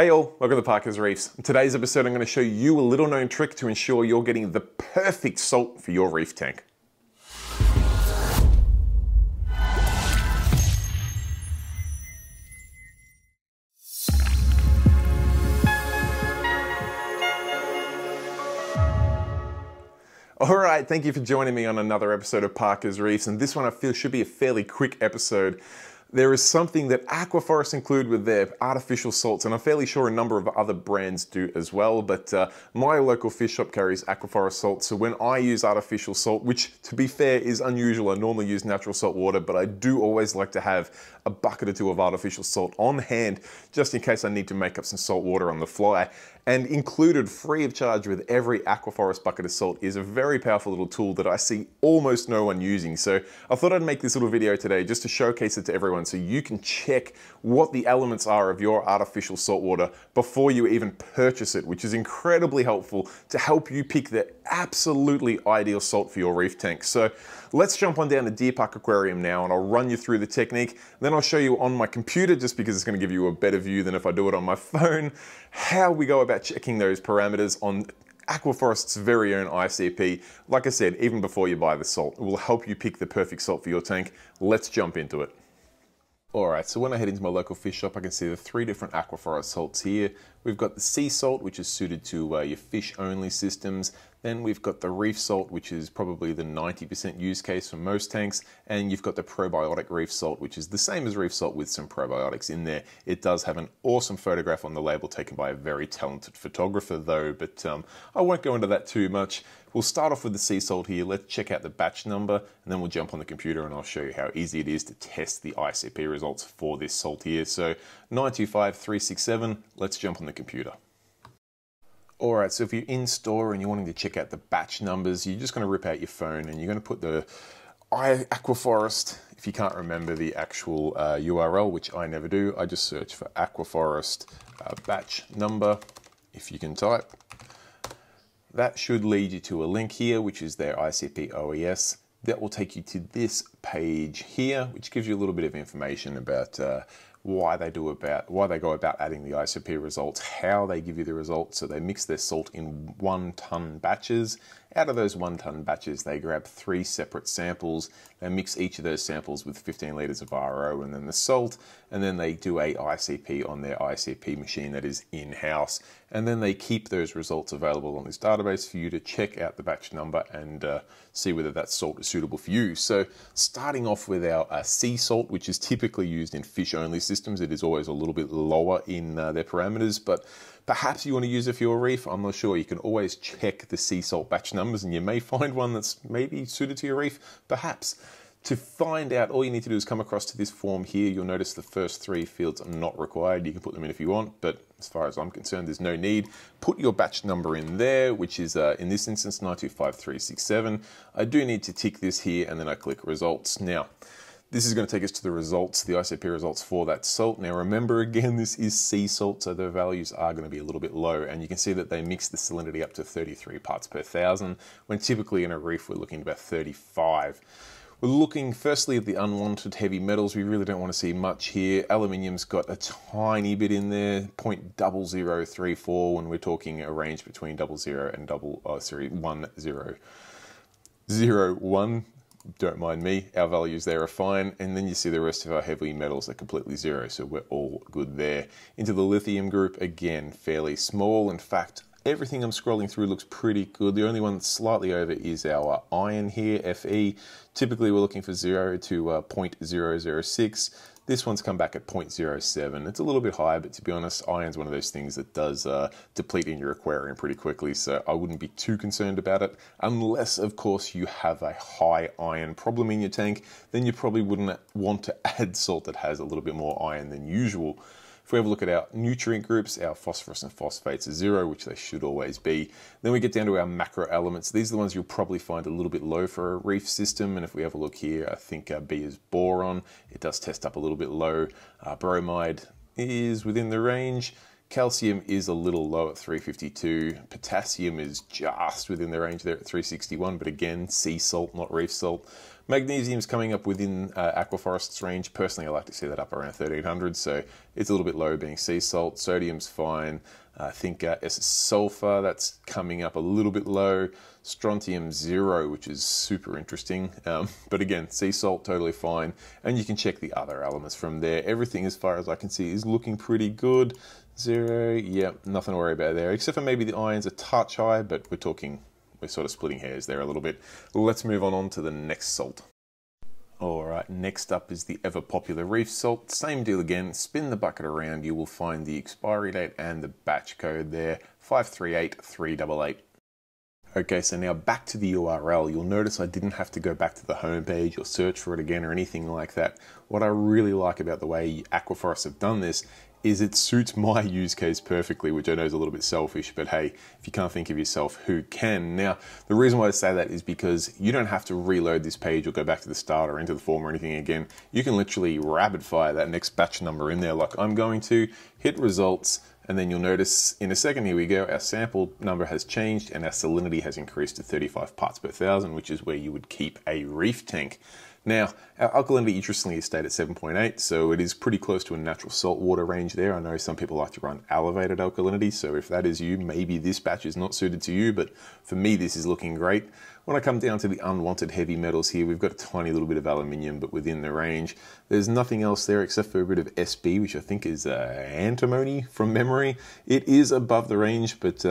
Hey all, welcome to Parker's Reefs. In today's episode, I'm going to show you a little known trick to ensure you're getting the perfect salt for your reef tank. All right, thank you for joining me on another episode of Parker's Reefs, and this one I feel should be a fairly quick episode. There is something that Aquaforest include with their artificial salts, and I'm fairly sure a number of other brands do as well, but my local fish shop carries Aquaforest salt, so when I use artificial salt, which to be fair is unusual, I normally use natural salt water, but I do always like to have a bucket or two of artificial salt on hand, just in case I need to make up some salt water on the fly. And included free of charge with every Aquaforest bucket of salt is a very powerful little tool that I see almost no one using. So I thought I'd make this little video today just to showcase it to everyone so you can check what the elements are of your artificial salt water before you even purchase it, which is incredibly helpful to help you pick the absolutely ideal salt for your reef tank. So let's jump on down to Deer Park Aquarium now, and I'll run you through the technique. Then I'll show you on my computer, just because it's going to give you a better view than if I do it on my phone, how we go about checking those parameters on Aquaforest's very own ICP. Like I said, even before you buy the salt, it will help you pick the perfect salt for your tank. Let's jump into it. All right, so when I head into my local fish shop, I can see the three different Aquaforest salts here. We've got the sea salt, which is suited to your fish only systems. Then we've got the reef salt, which is probably the 90% use case for most tanks. And you've got the probiotic reef salt, which is the same as reef salt with some probiotics in there. It does have an awesome photograph on the label taken by a very talented photographer though, but I won't go into that too much. We'll start off with the sea salt here. Let's check out the batch number, and then we'll jump on the computer and I'll show you how easy it is to test the ICP results for this salt here. So 925367, let's jump on the computer. All right, so if you're in store and you're wanting to check out the batch numbers, you're just going to rip out your phone and you're going to put the Aquaforest, if you can't remember the actual URL, which I never do, I just search for Aquaforest batch number, if you can type. That should lead you to a link here, which is their ICP-OES. That will take you to this page here, which gives you a little bit of information about why they go about adding the ICP results, how they give you the results. So they mix their salt in 1-ton batches. Out of those 1-ton batches, they grab 3 separate samples. They mix each of those samples with 15 liters of RO and then the salt, and then they do a ICP on their ICP machine that is in-house. And then they keep those results available on this database for you to check out the batch number and see whether that salt is suitable for you. So starting off with our sea salt, which is typically used in fish-only systems, it is always a little bit lower in their parameters, but perhaps you want to use it for your reef, I'm not sure. You can always check the sea salt batch numbers and you may find one that's maybe suited to your reef, perhaps. To find out, all you need to do is come across to this form here. You'll notice the first 3 fields are not required. You can put them in if you want, but as far as I'm concerned, there's no need. Put your batch number in there, which is, in this instance, 925367. I do need to tick this here, and then I click results. Now, this is going to take us to the results, the ICP results for that salt. Now remember again, this is sea salt, so the values are going to be a little bit low, and you can see that they mix the salinity up to 33 parts per thousand, when typically in a reef we're looking at about 35. We're looking firstly at the unwanted heavy metals. We really don't want to see much here. Aluminium's got a tiny bit in there, 0.0034, when we're talking a range between 00 and 101. Don't mind me, our values there are fine. And then you see the rest of our heavy metals are completely zero, so we're all good there. Into the lithium group, again, fairly small. In fact, everything I'm scrolling through looks pretty good. The only one that's slightly over is our iron here, Fe. Typically, we're looking for 0 to 0.006. This one's come back at 0.07. It's a little bit high, but to be honest, iron's one of those things that does deplete in your aquarium pretty quickly, so I wouldn't be too concerned about it. Unless, of course, you have a high iron problem in your tank, then you probably wouldn't want to add salt that has a little bit more iron than usual. If we have a look at our nutrient groups, our phosphorus and phosphates are 0, which they should always be. Then we get down to our macro elements. These are the ones you'll probably find a little bit low for a reef system. And if we have a look here, I think B is boron. It does test up a little bit low. Bromide is within the range. Calcium is a little low at 352. Potassium is just within the range there at 361, but again, sea salt, not reef salt. Magnesium's coming up within Aquaforest's range. Personally, I like to see that up around 1300, so it's a little bit low being sea salt. Sodium's fine. I think sulfur, that's coming up a little bit low. Strontium 0, which is super interesting. But again, sea salt, totally fine. And you can check the other elements from there. Everything, as far as I can see, is looking pretty good. 0, yeah, nothing to worry about there, except for maybe the iron's a touch high, but we're sort of splitting hairs there a little bit. Let's move on to the next salt. All right, next up is the ever popular reef salt. Same deal again, spin the bucket around, you will find the expiry date and the batch code there, 538388. Okay, so now back to the URL. You'll notice I didn't have to go back to the homepage or search for it again or anything like that. What I really like about the way Aquaforest have done this is it suits my use case perfectly, which I know is a little bit selfish, but hey, if you can't think of yourself, who can? Now, the reason why I say that is because you don't have to reload this page or go back to the start or enter the form or anything again. You can literally rapid fire that next batch number in there like I'm going to, hit results, and then you'll notice in a second, here we go, our sample number has changed and our salinity has increased to 35 parts per thousand, which is where you would keep a reef tank. Now, our alkalinity interestingly stayed at 7.8, so it is pretty close to a natural saltwater range there. I know some people like to run elevated alkalinity, so if that is you, maybe this batch is not suited to you, but for me, this is looking great. When I come down to the unwanted heavy metals here, we've got a tiny little bit of aluminium, but within the range. There's nothing else there except for a bit of SB, which I think is antimony from memory. It is above the range, but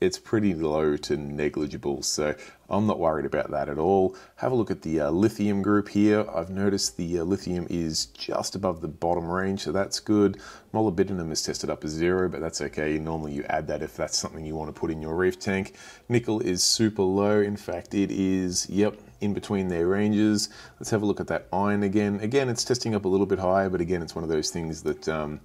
it's pretty low to negligible, so I'm not worried about that at all. Have a look at the lithium group here. I've noticed the lithium is just above the bottom range, so that's good. Molybdenum is tested up as 0, but that's okay. Normally you add that if that's something you want to put in your reef tank. Nickel is super low. In fact, it is, yep, in between their ranges. Let's have a look at that iron again. Again, it's testing up a little bit higher, but again, it's one of those things that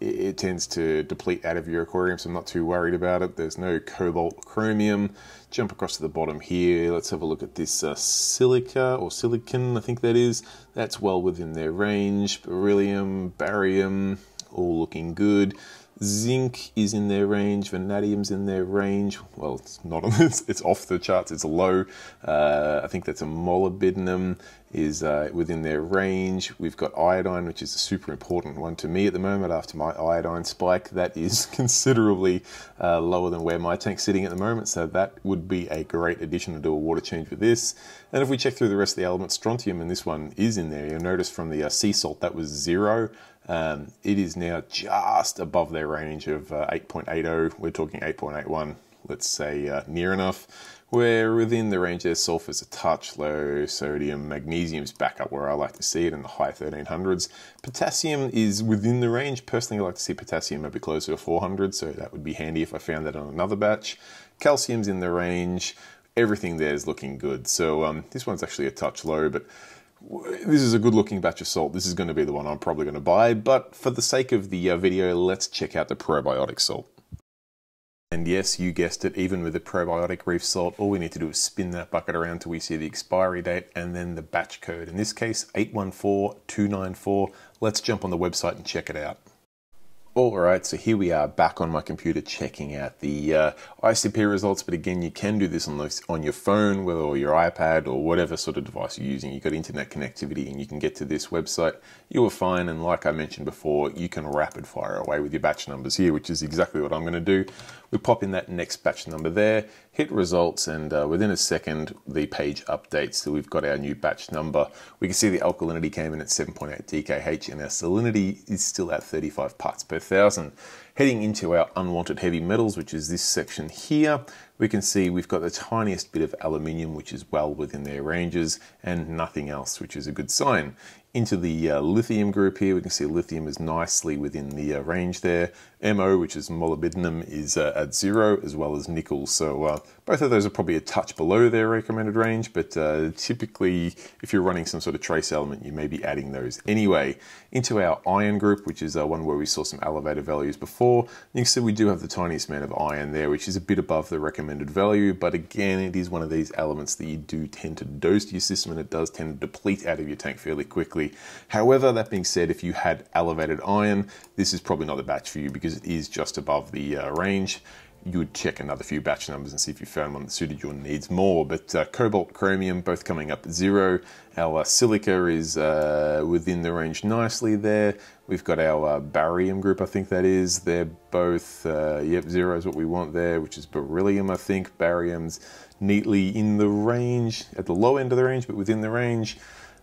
it tends to deplete out of your aquarium, so I'm not too worried about it. There's no cobalt, chromium. Jump across to the bottom here. Let's have a look at this silica or silicon, I think that is. That's well within their range. Beryllium, barium, all looking good. Zinc is in their range. Vanadium's in their range. Well, it's not on this. It's off the charts. It's low. I think that's a molybdenum is within their range. We've got iodine, which is a super important one to me at the moment after my iodine spike. That is considerably lower than where my tank's sitting at the moment, so that would be a great addition to do a water change with this. And if we check through the rest of the elements, strontium in this one is in there. You'll notice from the sea salt, that was 0. It is now just above their range of 8.80. We're talking 8.81. Let's say near enough. We're within the range there. Sulfur's a touch low, sodium, magnesium's back up where I like to see it in the high 1300s. Potassium is within the range. Personally, I like to see potassium maybe closer to 400, so that would be handy if I found that on another batch. Calcium's in the range. Everything there is looking good. So this one's actually a touch low, but this is a good looking batch of salt. This is going to be the one I'm probably going to buy, but for the sake of the video, let's check out the probiotic salt. And yes, you guessed it, even with the probiotic reef salt, all we need to do is spin that bucket around till we see the expiry date and then the batch code. In this case, 814294. Let's jump on the website and check it out. All right, so here we are back on my computer checking out the ICP results, but again, you can do this on your phone or your iPad or whatever sort of device you're using. You've got internet connectivity and you can get to this website. You are fine, and like I mentioned before, you can rapid fire away with your batch numbers here, which is exactly what I'm gonna do. We pop in that next batch number there, hit results, and within a second, the page updates, so we've got our new batch number. We can see the alkalinity came in at 7.8 DKH, and our salinity is still at 35 parts per thousand. Heading into our unwanted heavy metals, which is this section here, we can see we've got the tiniest bit of aluminium, which is well within their ranges, and nothing else, which is a good sign. Into the lithium group here, we can see lithium is nicely within the range there. MO, which is molybdenum, is at 0, as well as nickel. So both of those are probably a touch below their recommended range, but typically if you're running some sort of trace element, you may be adding those anyway. Into our iron group, which is one where we saw some elevated values before, you can see we do have the tiniest amount of iron there, which is a bit above the recommended value, but again, it is one of these elements that you do tend to dose to your system, and it does tend to deplete out of your tank fairly quickly. However, that being said, if you had elevated iron, this is probably not the batch for you because it is just above the range. you would check another few batch numbers and see if you found one that suited your needs more. But cobalt, chromium, both coming up at 0. Our silica is within the range nicely there. We've got our barium group, I think that is. They're both, yep, 0 is what we want there, which is beryllium, I think. Barium's neatly in the range, at the low end of the range, but within the range.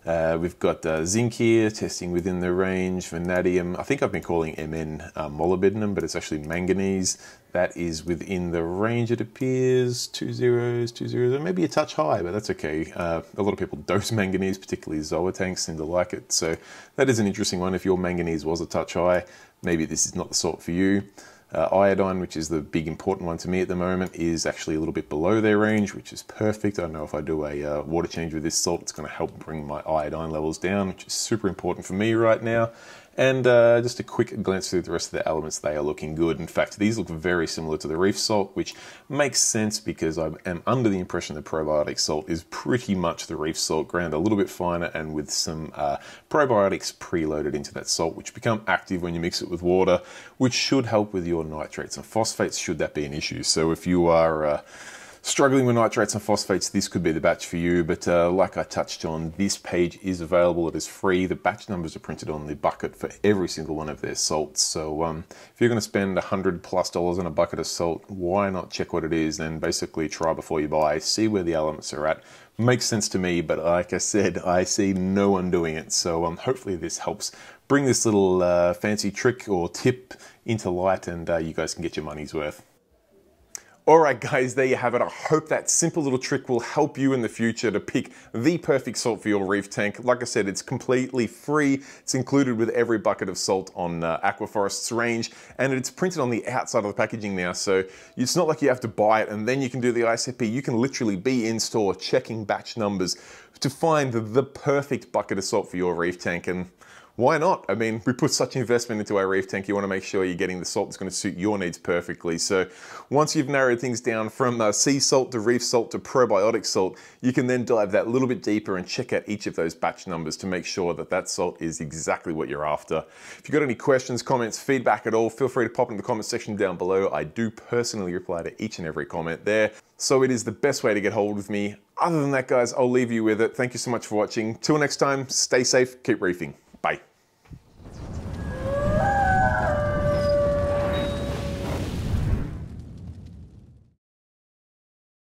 We've got zinc here, testing within the range. Vanadium, I think I've been calling MN molybdenum, but it's actually manganese. That is within the range, it appears. 2 zeros, 2 zeros, or maybe a touch high, but that's okay. A lot of people dose manganese, particularly zootanks seem to like it. So that is an interesting one. If your manganese was a touch high, maybe this is not the sort for you. Iodine, which is the big important one to me at the moment, is actually a little bit below their range, which is perfect. I know if I do a water change with this salt, it's going to help bring my iodine levels down, which is super important for me right now. And just a quick glance through the rest of the elements, they are looking good. In fact, these look very similar to the reef salt, which makes sense because I am under the impression the probiotic salt is pretty much the reef salt, ground a little bit finer and with some probiotics preloaded into that salt, which become active when you mix it with water, which should help with your nitrates and phosphates should that be an issue. So if you are struggling with nitrates and phosphates, this could be the batch for you. But like I touched on, this page is available, it is free. The batch numbers are printed on the bucket for every single one of their salts. So if you're gonna spend $100+ on a bucket of salt, why not check what it is and basically try before you buy, see where the elements are at. Makes sense to me, but like I said, I see no one doing it. So hopefully this helps bring this little fancy trick or tip into light and you guys can get your money's worth. Alright guys, there you have it. I hope that simple little trick will help you in the future to pick the perfect salt for your reef tank. Like I said, it's completely free. It's included with every bucket of salt on Aquaforest's range, and it's printed on the outside of the packaging now, so it's not like you have to buy it and then you can do the ICP. You can literally be in store checking batch numbers to find the perfect bucket of salt for your reef tank. And why not? I mean, we put such investment into our reef tank, you want to make sure you're getting the salt that's going to suit your needs perfectly. So once you've narrowed things down from sea salt to reef salt to probiotic salt, you can then dive that little bit deeper and check out each of those batch numbers to make sure that that salt is exactly what you're after. If you've got any questions, comments, feedback at all, feel free to pop in the comment section down below. I do personally reply to each and every comment there. So it is the best way to get hold of me. Other than that, guys, I'll leave you with it. Thank you so much for watching. Till next time, stay safe, keep reefing. Bye.